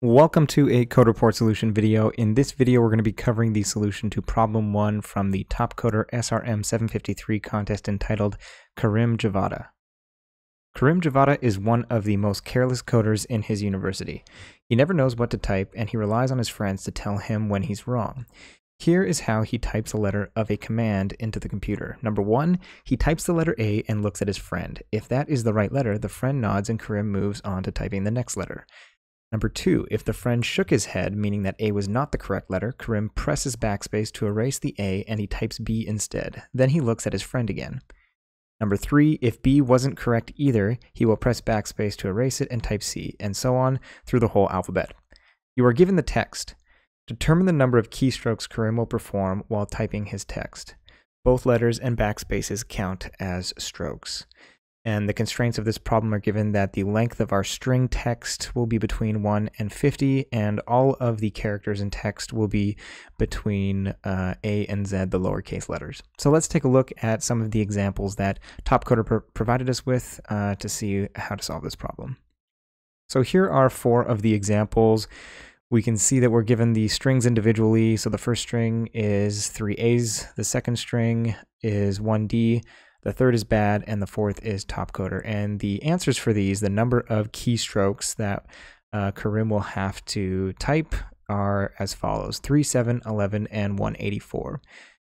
Welcome to a code report solution video. In this video, we're going to be covering the solution to problem 1 from the TopCoder SRM 753 contest entitled KerimJavati. KerimJavati is one of the most careless coders in his university. He never knows what to type, and he relies on his friends to tell him when he's wrong. Here is how he types a letter of a command into the computer. Number 1, he types the letter A and looks at his friend. If that is the right letter, the friend nods and Kerim moves on to typing the next letter. Number 2, if the friend shook his head, meaning that A was not the correct letter, Kerim presses backspace to erase the A and he types B instead. Then he looks at his friend again. Number 3, if B wasn't correct either, he will press backspace to erase it and type C, and so on through the whole alphabet. You are given the text. Determine the number of keystrokes Kerim will perform while typing his text. Both letters and backspaces count as strokes. And the constraints of this problem are given that the length of our string text will be between 1 and 50, and all of the characters in text will be between A and Z, the lowercase letters. So let's take a look at some of the examples that TopCoder provided us with to see how to solve this problem. So here are 4 of the examples. We can see that we're given the strings individually. So the first string is 3 A's, the second string is 1D, the third is bad, and the fourth is TopCoder. And the answers for these, the number of keystrokes that Kerim will have to type, are as follows: 3, 7, 11, and 184.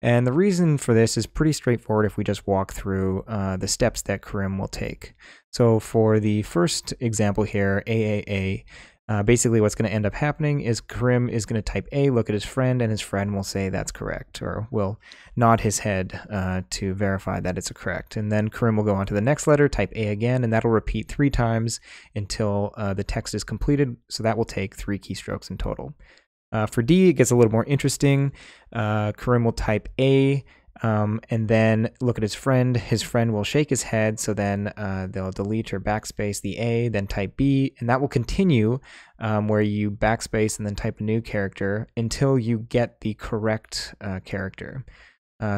And the reason for this is pretty straightforward if we just walk through the steps that Kerim will take. So for the first example here, AAA, basically what's going to end up happening is Kerim is going to type A, look at his friend, and his friend will say that's correct, or will nod his head to verify that it's correct. And then Kerim will go on to the next letter, type A again, and that'll repeat 3 times until the text is completed, so that will take 3 keystrokes in total. For D, it gets a little more interesting. Kerim will type A, and then look at his friend. His friend will shake his head, so then they'll delete or backspace the A, then type B, and that will continue where you backspace and then type a new character until you get the correct character.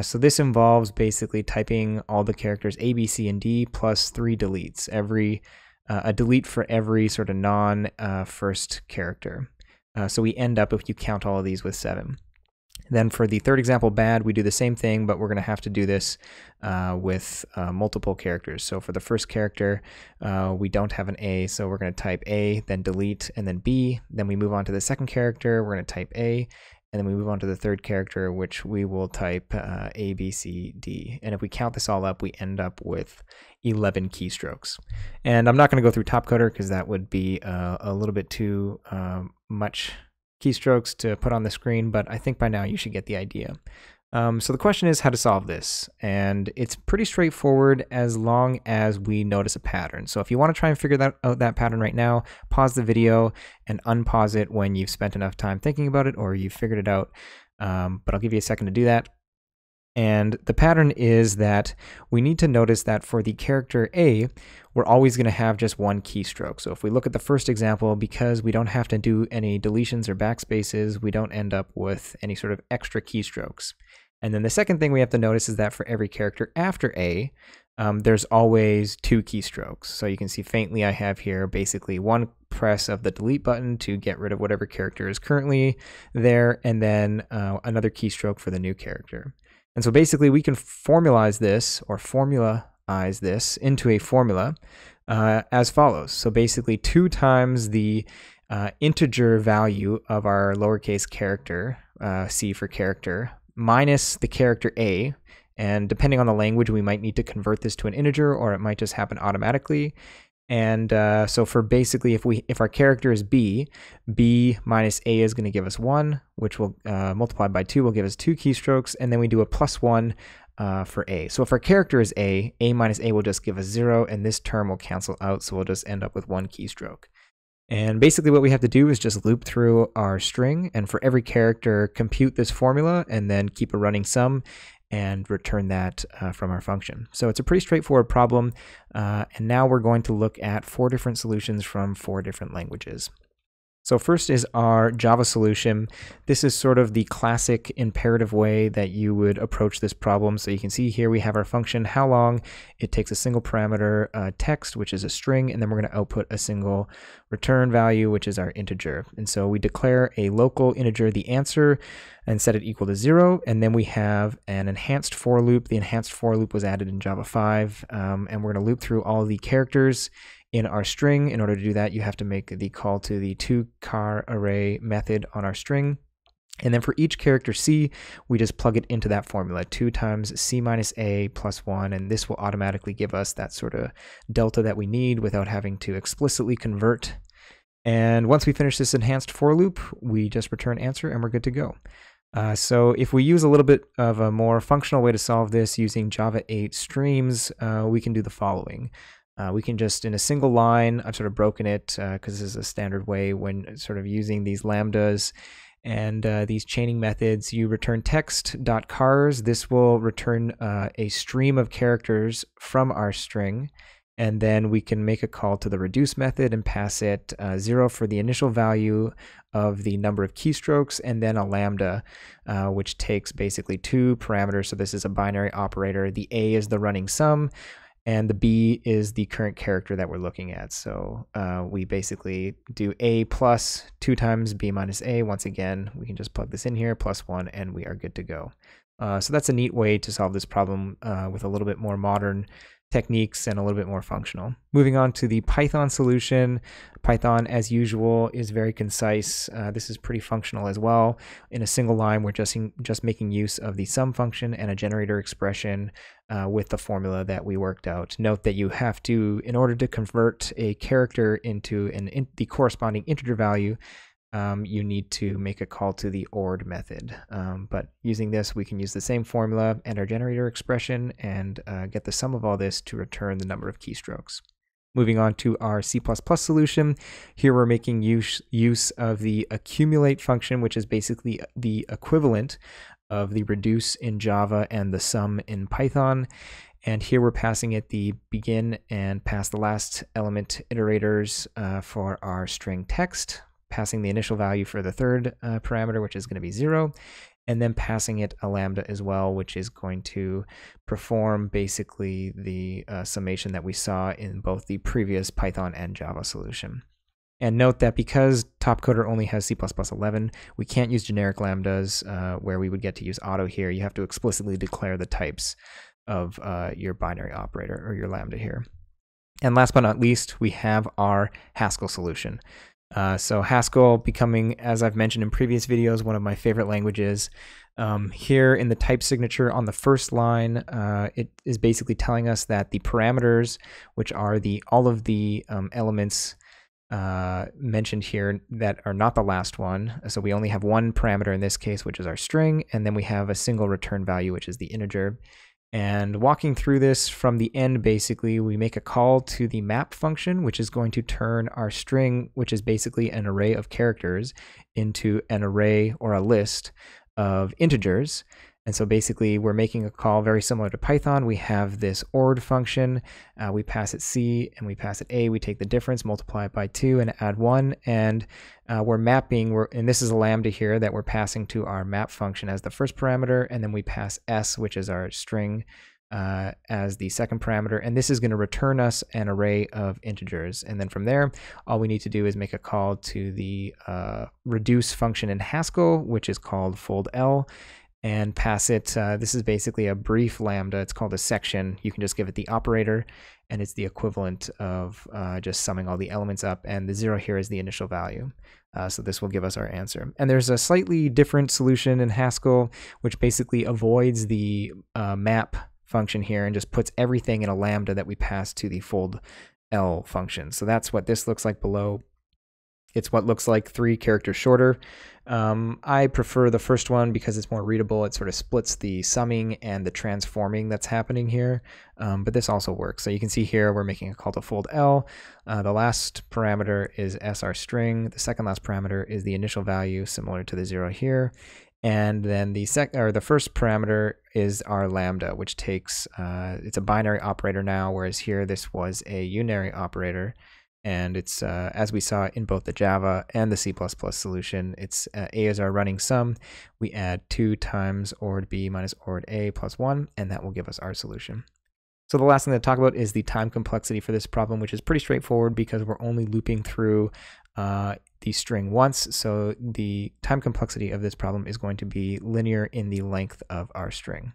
So this involves basically typing all the characters A, B, C, and D plus 3 deletes, a delete for every sort of non-first character. So we end up, if you count all of these, with 7. Then for the third example, bad, we do the same thing, but we're going to have to do this with multiple characters. So for the first character, we don't have an A, so we're going to type A, then delete, and then B. Then we move on to the second character, we're going to type A, and then we move on to the third character, which we will type A, B, C, D. And if we count this all up, we end up with 11 keystrokes. And I'm not going to go through TopCoder because that would be a little bit too much keystrokes to put on the screen, but I think by now you should get the idea. So the question is how to solve this, and it's pretty straightforward as long as we notice a pattern. So if you want to try and figure out that pattern right now, pause the video and unpause it when you've spent enough time thinking about it or you've figured it out, but I'll give you a second to do that. And the pattern is that we need to notice that for the character A, we're always going to have just 1 keystroke. So if we look at the first example, because we don't have to do any deletions or backspaces, we don't end up with any sort of extra keystrokes. And then the second thing we have to notice is that for every character after A, there's always 2 keystrokes. So you can see faintly I have here basically 1 press of the delete button to get rid of whatever character is currently there, and then another keystroke for the new character. And so basically we can formulaize this into a formula as follows. So basically 2 times the integer value of our lowercase character, C for character, minus the character A. And depending on the language, we might need to convert this to an integer, or it might just happen automatically. And so for basically, if our character is B, B minus A is going to give us 1, which will multiply by 2 will give us 2 keystrokes, and then we do a plus 1 for A. So if our character is A minus A will just give us 0, and this term will cancel out, so we'll just end up with 1 keystroke. And basically what we have to do is just loop through our string, and for every character compute this formula, and then keep a running sum, and return that from our function. So it's a pretty straightforward problem, and now we're going to look at 4 different solutions from 4 different languages. So first is our Java solution. This is sort of the classic imperative way that you would approach this problem. So you can see here we have our function how long. It takes a single parameter text, which is a string, and then we're going to output a single return value, which is our integer. And so we declare a local integer the answer and set it equal to 0. And then we have an enhanced for loop. The enhanced for loop was added in Java 5, and we're going to loop through all the characters in our string. In order to do that, you have to make the call to the toCar array method on our string. And then for each character C, we just plug it into that formula, 2 times C minus A plus 1, and this will automatically give us that sort of delta that we need without having to explicitly convert. And once we finish this enhanced for loop, we just return answer and we're good to go. So if we use a little bit of a more functional way to solve this using Java 8 streams, we can do the following. We can just, in a single line, I've sort of broken it because this is a standard way when sort of using these lambdas and these chaining methods. You return text.cars. This will return a stream of characters from our string. And then we can make a call to the reduce method and pass it 0 for the initial value of the number of keystrokes, and then a lambda, which takes basically 2 parameters. So this is a binary operator. The A is the running sum, and the B is the current character that we're looking at. So we basically do A plus 2 times B minus A. Once again, we can just plug this in here, plus 1, and we are good to go. So that's a neat way to solve this problem with a little bit more modern techniques and a little bit more functional. Moving on to the Python solution. Python, as usual, is very concise. This is pretty functional as well. In a single line, we're just making use of the sum function and a generator expression with the formula that we worked out. Note that you have to, in order to convert a character into the corresponding integer value, you need to make a call to the ORD method. But using this, we can use the same formula and our generator expression and get the sum of all this to return the number of keystrokes. Moving on to our C++ solution. Here we're making use of the accumulate function, which is basically the equivalent of the reduce in Java and the sum in Python. And here we're passing it the begin and pass the last element iterators for our string text, passing the initial value for the third parameter, which is going to be 0, and then passing it a lambda as well, which is going to perform basically the summation that we saw in both the previous Python and Java solution. And note that because TopCoder only has C++11, we can't use generic lambdas where we would get to use auto here. You have to explicitly declare the types of your binary operator or your lambda here. And last but not least, we have our Haskell solution. So Haskell becoming, as I've mentioned in previous videos, one of my favorite languages. Here in the type signature on the first line, it is basically telling us that the parameters, which are all of the elements mentioned here that are not the last one. So we only have one parameter in this case, which is our string, and then we have a single return value, which is the integer. And walking through this from the end, basically, we make a call to the map function, which is going to turn our string, which is basically an array of characters, into an array or a list of integers. And so basically, we're making a call very similar to Python. We have this ORD function. We pass it C and we pass it A. We take the difference, multiply it by 2, and add 1. And we're mapping, and this is a lambda here that we're passing to our map function as the first parameter, and then we pass S, which is our string, as the second parameter, and this is going to return us an array of integers. And then from there, all we need to do is make a call to the reduce function in Haskell, which is called fold L, and pass it, this is basically a brief lambda, it's called a section. You can just give it the operator, and it's the equivalent of just summing all the elements up, and the 0 here is the initial value. So this will give us our answer. And there's a slightly different solution in Haskell, which basically avoids the map function here and just puts everything in a lambda that we pass to the fold L function. So that's what this looks like below. It's what looks like 3 characters shorter. I prefer the first one because it's more readable. It sort of splits the summing and the transforming that's happening here, but this also works. So you can see here we're making a call to fold L. The last parameter is SR string. The second last parameter is the initial value, similar to the 0 here. And then the first parameter is our lambda, which takes, it's a binary operator now, whereas here this was a unary operator. And it's, as we saw in both the Java and the C++ solution, it's A is our running sum. We add 2 times ORed B minus ORed A plus 1, and that will give us our solution. So the last thing to talk about is the time complexity for this problem, which is pretty straightforward because we're only looping through the string once. So the time complexity of this problem is going to be linear in the length of our string.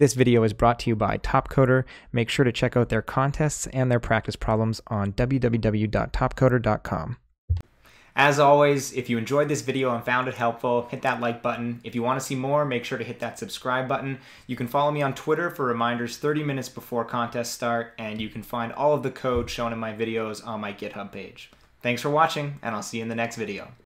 This video is brought to you by TopCoder. Make sure to check out their contests and their practice problems on www.topcoder.com. As always, if you enjoyed this video and found it helpful, hit that like button. If you want to see more, make sure to hit that subscribe button. You can follow me on Twitter for reminders 30 minutes before contests start, and you can find all of the code shown in my videos on my GitHub page. Thanks for watching, and I'll see you in the next video.